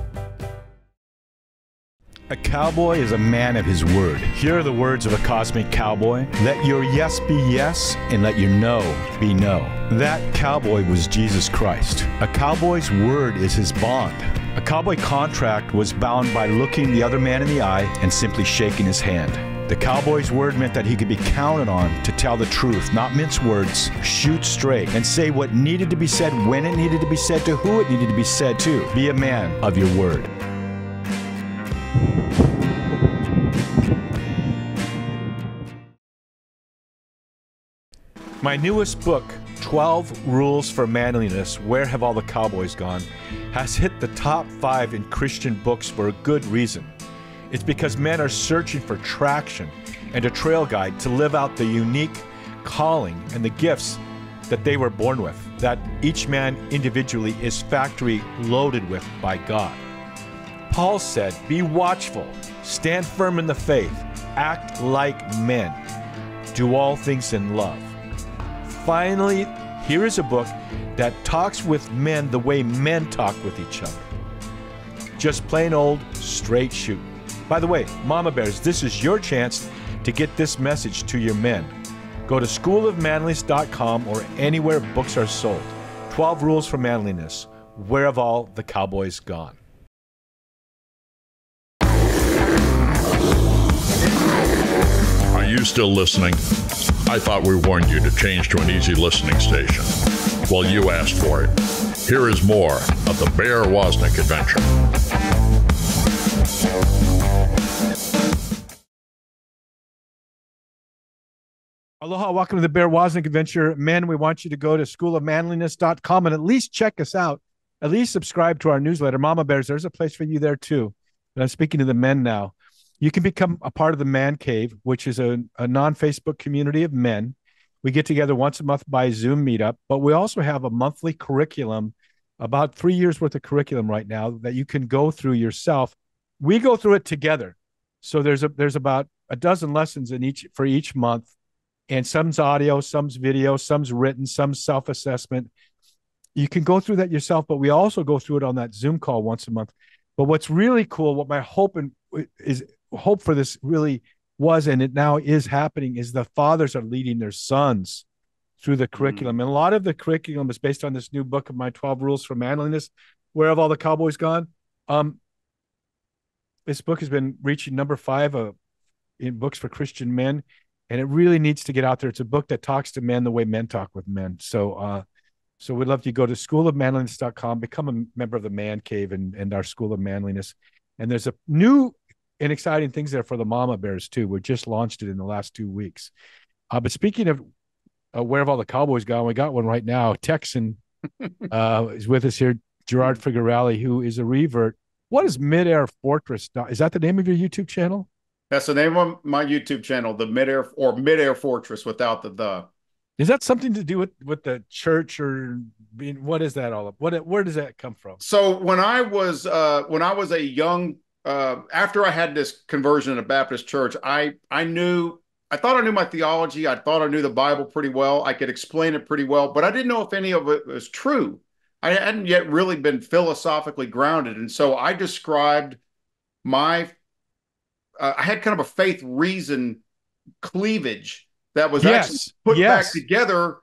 A cowboy is a man of his word. Here are the words of a cosmic cowboy. Let your yes be yes, and let your no be no. That cowboy was Jesus Christ. A cowboy's word is his bond. A cowboy contract was bound by looking the other man in the eye and simply shaking his hand. The cowboy's word meant that he could be counted on to tell the truth, not mince words, shoot straight, and say what needed to be said, when it needed to be said, to who it needed to be said to. Be a man of your word. My newest book, twelve Rules for Manliness, Where Have All the Cowboys Gone, has hit the top five in Christian books for a good reason. It's because men are searching for traction and a trail guide to live out the unique calling and the gifts that they were born with, that each man individually is factory loaded with by God. Paul said, be watchful, stand firm in the faith, act like men, do all things in love. Finally, here is a book that talks with men the way men talk with each other. Just plain old straight shoot. By the way, Mama Bears, this is your chance to get this message to your men. Go to school of manliness dot com or anywhere books are sold. twelve Rules for Manliness. Where have all the cowboys gone? Are you still listening? I thought we warned you to change to an easy listening station. Well, you asked for it. Here is more of the Bear Woznick adventure. Aloha, welcome to the Bear Woznick Adventure. Men, we want you to go to school of manliness dot com and at least check us out. At least subscribe to our newsletter. Mama Bears, there's a place for you there too. And I'm speaking to the men now. You can become a part of the Man Cave, which is a, a non-Facebook community of men. We get together once a month by Zoom meetup, but we also have a monthly curriculum, about three years worth of curriculum right now that you can go through yourself. We go through it together. So there's a, there's about a dozen lessons in each for each month. And some's audio, some's video, some's written, some's self-assessment. You can go through that yourself, but we also go through it on that Zoom call once a month. But what's really cool, what my hope and is hope for this really was, and it now is happening, is the fathers are leading their sons through the curriculum. Mm-hmm. And a lot of the curriculum is based on this new book of my twelve Rules for Manliness, Where Have All the Cowboys Gone? Um, this book has been reaching number five uh, in books for Christian men. And it really needs to get out there. It's a book that talks to men the way men talk with men. So uh, so we'd love you to go to school of manliness dot com, become a member of the Man Cave and, and our School of Manliness. And there's a new and exciting things there for the Mama Bears, too. We just launched it in the last two weeks. Uh, but speaking of uh, Where Have All the Cowboys Gone, we got one right now. Texan uh, is with us here, Gerard Figurelli, who is a revert. What is Midair Fortress? Is that the name of your YouTube channel? That's the name of my YouTube channel, the Midair or Midair Fortress without the the. Is that something to do with with the church or being, what is that all about? What where does that come from? So when I was uh, when I was a young uh, after I had this conversion in a Baptist church, I I knew I thought I knew my theology. I thought I knew the Bible pretty well. I could explain it pretty well, but I didn't know if any of it was true. I hadn't yet really been philosophically grounded, and so I described my. Uh, I had kind of a faith reason cleavage that was yes. actually put yes. back together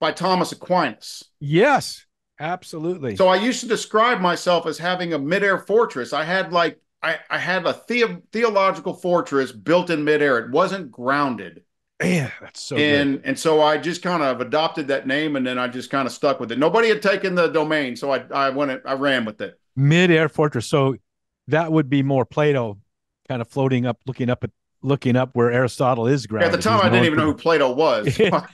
by Thomas Aquinas. Yes, absolutely. So I used to describe myself as having a midair fortress. I had like, I, I had a the theological fortress built in midair. It wasn't grounded. Yeah, that's so and, good. And so I just kind of adopted that name and then I just kind of stuck with it. Nobody had taken the domain. So I, I went, I ran with it. Midair fortress. So that would be more Plato. Kind of floating up, looking up at looking up where Aristotle is grounded. At the time, I didn't even know who Plato was. but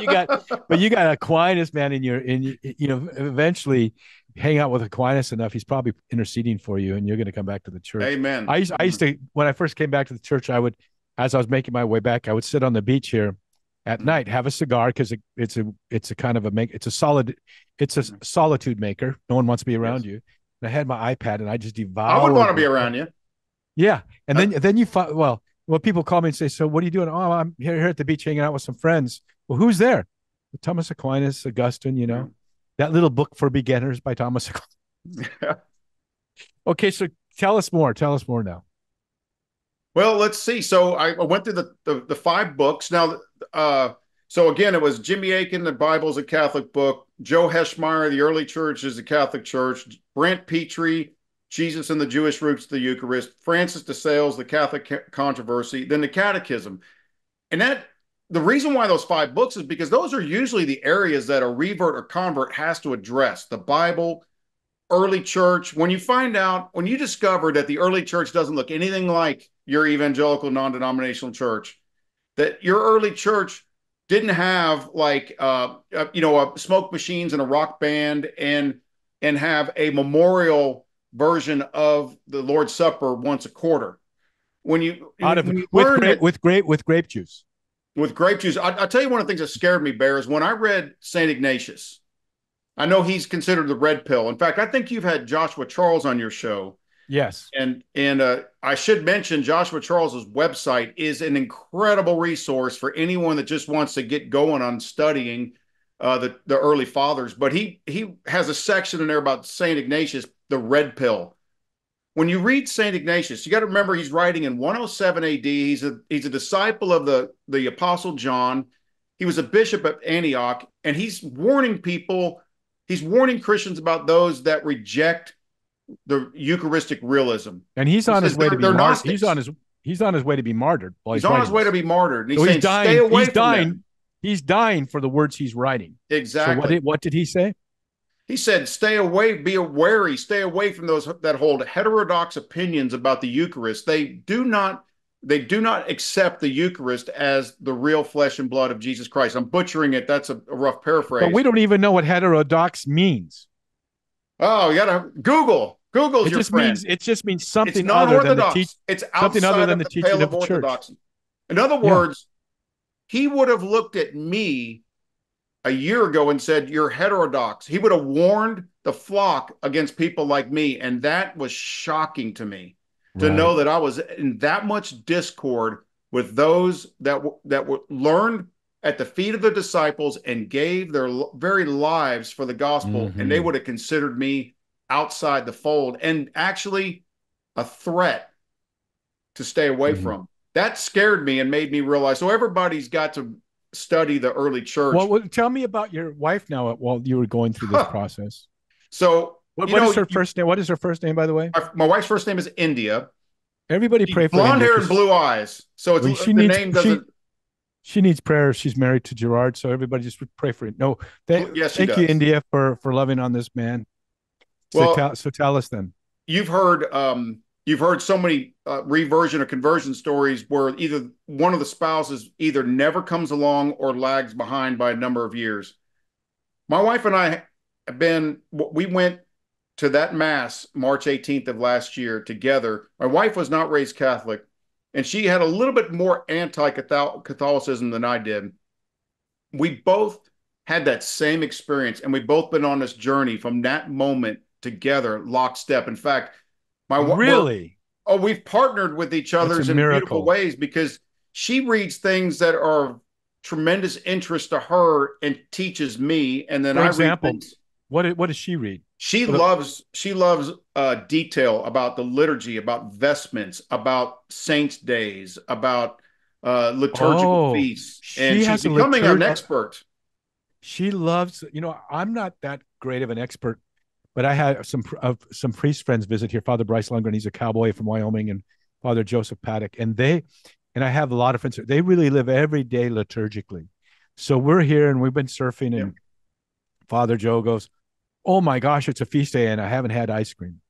you got, but you got Aquinas, man. In your, in you know, eventually, hang out with Aquinas enough, he's probably interceding for you, and you're going to come back to the church. Amen. I used, I used to when I first came back to the church, I would, as I was making my way back, I would sit on the beach here at night, have a cigar because it, it's a, it's a kind of a make, it's a solid, it's a solitude maker. No one wants to be around yes. you. And I had my iPad, and I just devoured. I would want to be around you. Yeah. And then, uh, then you find, well, well, people call me and say, so what are you doing? Oh, I'm here, here at the beach hanging out with some friends. Well, who's there? Thomas Aquinas, Augustine, you know, yeah. that little book for beginners by Thomas Aquinas. Yeah. Okay. So tell us more. Tell us more now. Well, let's see. So I, I went through the, the, the five books. Now, uh, so again, it was Jimmy Akin, the Bible is a Catholic book. Joe Heschmeyer, the early church is a Catholic church. Brant Pitre, Jesus and the Jewish Roots of the Eucharist, Francis de Sales, The Catholic Controversy, then the Catechism. And that the reason why those five books is because those are usually the areas that a revert or convert has to address. The Bible, early church. When you find out, when you discover that the early church doesn't look anything like your evangelical non-denominational church, that your early church didn't have like, uh, uh, you know, uh, smoke machines and a rock band and and have a memorial version of the Lord's Supper once a quarter. When you, Out of, when you with, learn grape, it, with grape with grape juice, with grape juice, I, I'll tell you one of the things that scared me, Bear, is when I read Saint Ignatius. I know he's considered the red pill. In fact, I think you've had Joshua Charles on your show. Yes, and and uh, I should mention Joshua Charles's website is an incredible resource for anyone that just wants to get going on studying uh, the the early fathers. But he he has a section in there about Saint Ignatius, the red pill. When you read Saint Ignatius, you got to remember he's writing in one oh seven A D. He's a he's a disciple of the the Apostle John. He was a bishop of Antioch, and he's warning people. He's warning Christians about those that reject the Eucharistic realism, and he's on his way to be martyred. He's on his he's on his way to be martyred. He's on his way to be martyred. He's saying, "Stay away from them." He's dying for the words he's writing. Exactly. So what did, what did he say? He said, "Stay away, be wary, stay away from those that hold heterodox opinions about the Eucharist. They do not they do not accept the Eucharist as the real flesh and blood of Jesus Christ." I'm butchering it. That's a, a rough paraphrase. But we don't even know what heterodox means. Oh, you gotta Google. Google's it your just friend. Means, it just means something it's other than the teach, It's something other than the, the teaching of the orthodoxy. Church. In other words, yeah. He would have looked at me a year ago and said, "You're heterodox." He would have warned the flock against people like me, and that was shocking to me to right. know that I was in that much discord with those that that were learned at the feet of the disciples and gave their very lives for the gospel, mm-hmm. and they would have considered me outside the fold and actually a threat to stay away mm-hmm. from. That scared me and made me realize, so everybody's got to study the early church. Well, well tell me about your wife now while you were going through this huh. process. So what, what know, is her you, first name? What is her first name, by the way? My, my wife's first name is India. Everybody pray for blonde India hair and blue eyes. So it's well, she the needs, name doesn't she, She needs prayer. She's married to Gerard, so everybody just pray for it. No, th yes, thank does. you, India, for for loving on this man. So, well, tell, so tell us then. You've heard um, you've heard so many uh, reversion or conversion stories where either one of the spouses either never comes along or lags behind by a number of years. My wife and I have been. We went to that mass March eighteenth of last year together. My wife was not raised Catholic. And she had a little bit more anti-Catholicism than I did. We both had that same experience, and we've both been on this journey from that moment together, lockstep. In fact, my wife really oh, we've partnered with each other's in beautiful ways because she reads things that are of tremendous interest to her and teaches me. And then, for I example, read things. What what does she read? She loves she loves uh, detail about the liturgy, about vestments, about saints' days, about uh, liturgical oh, feasts, she and she's becoming an expert. She loves, you know, I'm not that great of an expert, but I had some uh, some priest friends visit here. Father Bryce Lundgren, he's a cowboy from Wyoming, and Father Joseph Paddock, and they, and I have a lot of friends. They really live every day liturgically. So we're here, and we've been surfing, and yeah. Father Joe goes, "Oh my gosh, it's a feast day and I haven't had ice cream."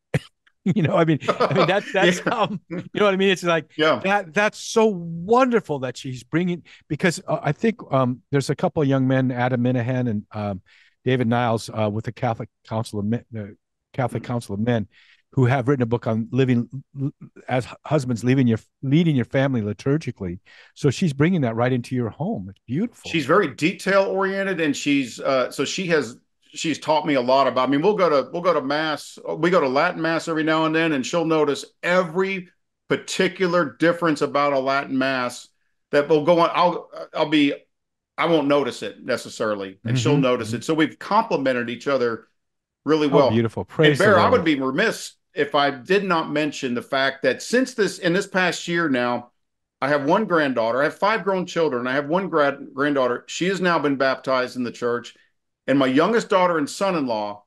You know, I mean, I mean that, that's yeah. how, you know what I mean? It's like, yeah. that that's so wonderful that she's bringing, because uh, I think um, there's a couple of young men, Adam Minahan and um, David Niles uh, with the Catholic Council of Men, the Catholic mm-hmm. Council of Men, who have written a book on living as husbands, leaving your, leading your family liturgically. So she's bringing that right into your home. It's beautiful. She's very detail oriented, and she's, uh, so she has, she's taught me a lot about, I mean, we'll go to, we'll go to mass, we go to Latin mass every now and then, and she'll notice every particular difference about a Latin mass that will go on. I'll, I'll be, I won't notice it necessarily. And mm-hmm. she'll notice it. So we've complemented each other really well. Oh, beautiful. Praise the Lord. I would be remiss if I did not mention the fact that since this, in this past year now, I have one granddaughter, I have five grown children. I have one grad, granddaughter. She has now been baptized in the church. And my youngest daughter and son-in-law,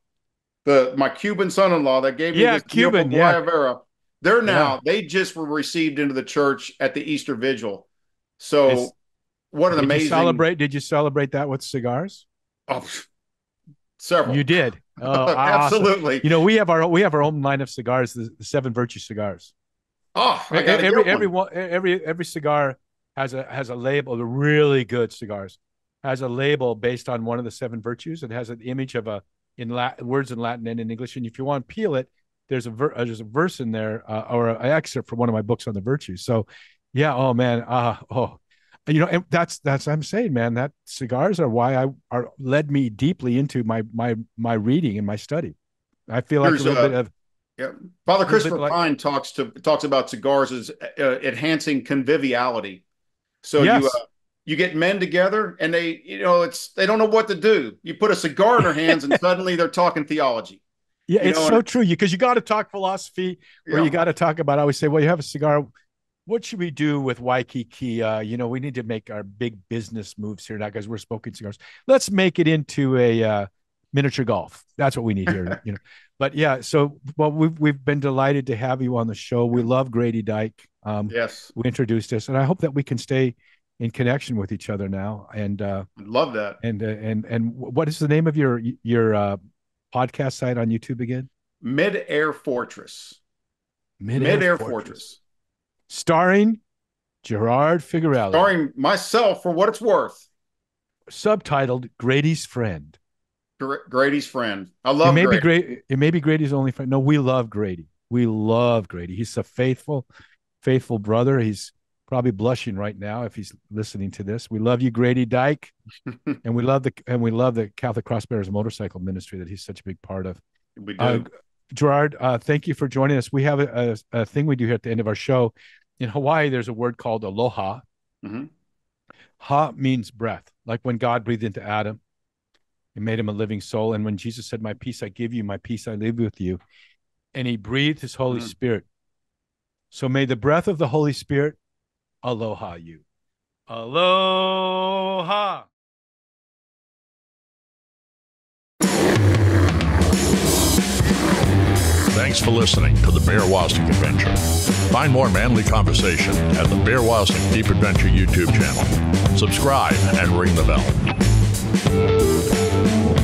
the my Cuban son-in-law that gave me yeah, this Cuban, yeah. Guayavera, they're now, yeah. they just were received into the church at the Easter Vigil. So it's, what an did amazing. You celebrate, did you celebrate that with cigars? Oh, several. You did. Oh, absolutely. Awesome. You know, we have our we have our own line of cigars, the, the Seven Virtue cigars. Oh, I gotta every get every one. every every cigar has a has a label. The really good cigars has a label based on one of the seven virtues. It has an image of a in Latin, words in Latin and in English. And if you want to peel it, there's a ver, there's a verse in there uh, or an excerpt from one of my books on the virtues. So, yeah. Oh man. Uh, oh, you know, and that's that's what I'm saying, man. That cigars are why I are led me deeply into my my my reading and my study. I feel like there's a little a, bit of. Yeah, Father Christopher like, Pine talks to talks about cigars as uh, enhancing conviviality. So yes. you uh, you get men together, and they you know it's they don't know what to do. You put a cigar in their hands, and suddenly they're talking theology. Yeah, you it's know? so and, true. You because you got to talk philosophy, or yeah. you got to talk about. I always say, well, you have a cigar. What should we do with Waikiki? Uh, you know, we need to make our big business moves here now, because we're smoking cigars. Let's make it into a. Uh, Miniature golf. That's what we need here. You know, but yeah. So, well, we've we've been delighted to have you on the show. We love Grady Dyke. Um, yes, we introduced us, and I hope that we can stay in connection with each other now. And uh, love that. And uh, and and what is the name of your your uh, podcast site on YouTube again? Midair Fortress. Midair, Midair Fortress. Fortress, starring Gerard Figurelli, starring myself for what it's worth. Subtitled "Grady's Friend." Grady's friend. I love it may Grady. Be great. It may be Grady's only friend. No, we love Grady. We love Grady. He's a faithful, faithful brother. He's probably blushing right now if he's listening to this. We love you, Grady Dyke, and we love the and we love the Catholic Crossbearers Motorcycle Ministry that he's such a big part of. We do. Uh, Gerard, uh, thank you for joining us. We have a, a, a thing we do here at the end of our show. In Hawaii, there's a word called aloha. Mm-hmm. Ha means breath, like when God breathed into Adam. It made him a living soul. And when Jesus said, my peace I give you, my peace I leave with you, and he breathed his Holy mm-hmm. Spirit. So may the breath of the Holy Spirit aloha you. Aloha. Thanks for listening to The Bear Woznick Adventure. Find more manly conversation at the Bear Woznick Deep Adventure YouTube channel. Subscribe and ring the bell. Thank you.